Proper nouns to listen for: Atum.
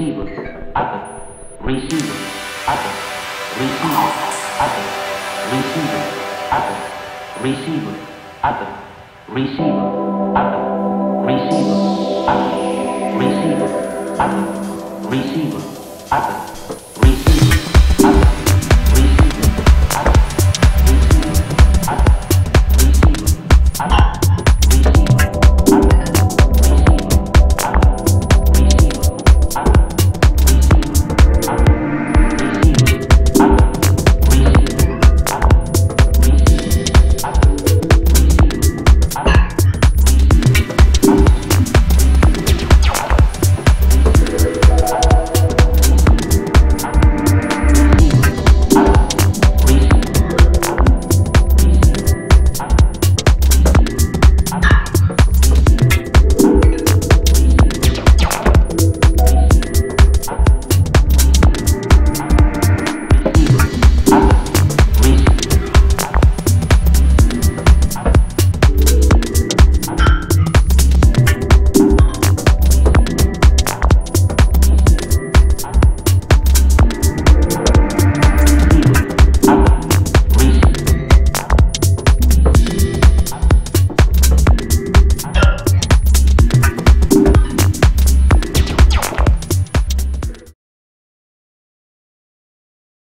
Receive. Atum. Receive. Atum. Receive. Atum. Receive. Atum. Receive. Atum. Receive. Atum. Receive. Atum. Receive. Atum. Receive. Atum.